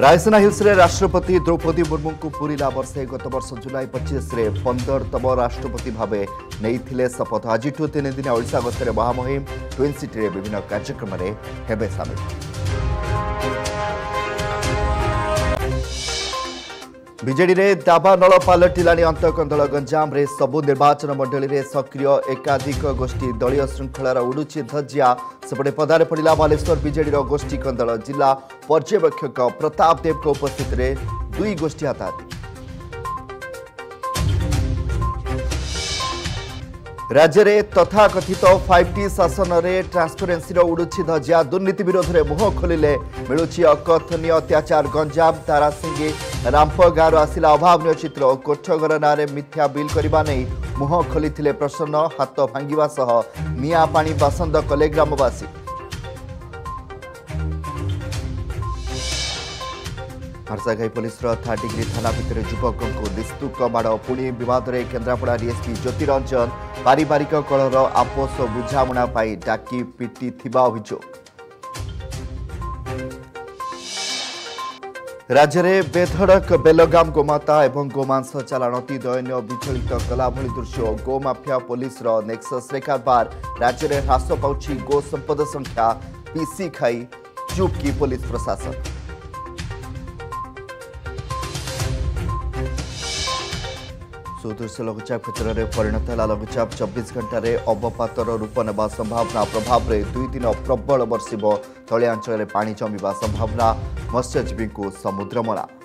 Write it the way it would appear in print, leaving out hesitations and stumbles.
Raisina hills रे राष्ट्रपति द्रौपदी मुर्मू को पूरीला बर्षे गत वर्ष जुलाई 25 रे 15तम राष्ट्रपति भावे नैथिले शपथ। आज तीन दिन ओडिशा गस्तर महामहिम ट्विन सिटी रे विभिन्न कार्यक्रम रे हेबे सामिल। बीजेडी रे दाबा नल पालटिलानी अंतर्गत दल गंजाम रे सबु निर्वाचन मंडली रे सक्रिय एकाधिक गोष्ठी दलीय श्रृंखलार उडुची धज्जिया। सेपटे पदारे पड़ा बालेश्वर बीजेडी गोष्ठी कंदल जिला पर्यवेक्षक प्रताप देव को उपस्थित रे दुई गोष्ठी हाताहाती। राज्य में तथाकथित 5T शासन में ट्रांसपेरेन्सी उड़ुची धज्जिया। दुर्नीति विरोध में मुह खोलिले मिलूची अकथनीय अत्याचार। गंजाम तारासिंगी रामप गाँव आसिला अभावन चित्र। कोठघर ना मिथ्या बिल करने नहीं मुह खोली प्रसन्न हाथ भांगा सह निआ पानी बासंद कले ग्रामवासी। मार्शाघाई पुलिस 3rd डिग्री थाना भितर युवक को दिस्तुक माड़। पुणी विवाद में केन्द्रापड़ा डीएसपी ज्योतिरंजन पारिवारिक कलर आपोष बुझामुणा डाकी पिटी थिबा अभियोग। राज्य में बेधड़क बेलगाम गोमाता एवं गोमांस चालाण अति दयनीय विचलित कला भली दृश्य। गोमाफिया पुलिस नेक्सस रे कारबार। राज्य में ह्रास पाउछि गो संपद संख्या। पीसी खाई चुप की पुलिस प्रशासन। सुदृश्य लघुचाप क्षेत्र में परिणत है लघुचाप। 24 घंटा में अवपातर रूप नेबा संभावना। प्रभाव में 2 दिन प्रबल बर्षिब। तलिया अंचल में पानी जमीबा संभावना। मत्स्यजीवी को समुद्रमला।